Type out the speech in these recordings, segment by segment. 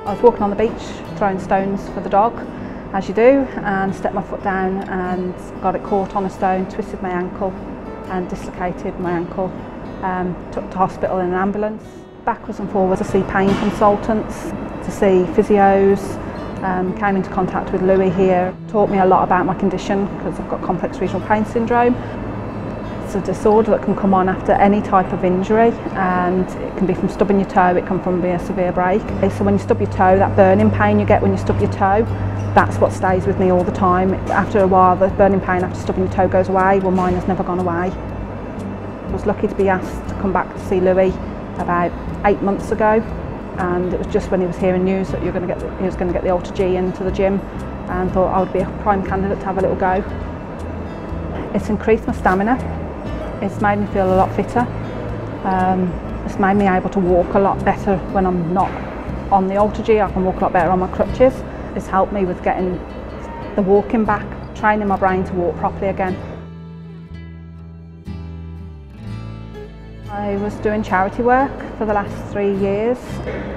I was walking on the beach, throwing stones for the dog, as you do, and stepped my foot down and got it caught on a stone, twisted my ankle and dislocated my ankle. Took to hospital in an ambulance. Backwards and forwards to see pain consultants, to see physios, came into contact with Louis here. Taught me a lot about my condition because I've got complex regional pain syndrome. It's a disorder that can come on after any type of injury, and it can be from stubbing your toe, it can from being a severe break. So when you stub your toe, that burning pain you get when you stub your toe, that's what stays with me all the time. After a while, the burning pain after stubbing your toe goes away. Well, mine has never gone away. I was lucky to be asked to come back to see Louis about 8 months ago, and it was just when he was hearing news that he was going to get the AlterG into the gym, and thought I would be a prime candidate to have a little go. It's increased my stamina. It's made me feel a lot fitter. It's made me able to walk a lot better when I'm not on the AlterG. I can walk a lot better on my crutches. It's helped me with getting the walking back, training my brain to walk properly again. I was doing charity work for the last 3 years,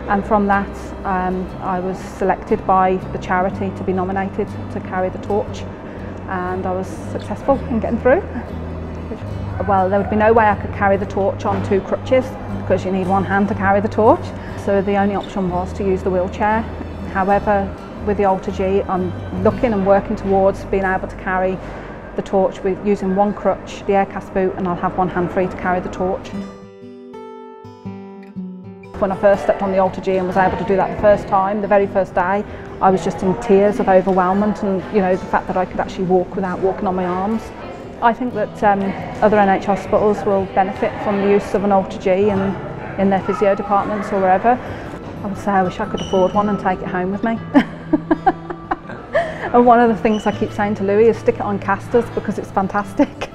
and from that I was selected by the charity to be nominated to carry the torch, and I was successful in getting through. Well, there would be no way I could carry the torch on two crutches because you need one hand to carry the torch, so the only option was to use the wheelchair. However, with the AlterG, I'm looking and working towards being able to carry the torch with using one crutch, the Aircast boot, and I'll have one hand free to carry the torch. When I first stepped on the AlterG and was able to do that the first time, the very first day, I was just in tears of overwhelmment, and you know, the fact that I could actually walk without walking on my arms. I think that other NHS hospitals will benefit from the use of an AlterG in their physio departments or wherever. I would say I wish I could afford one and take it home with me. And one of the things I keep saying to Louis is stick it on casters because it's fantastic.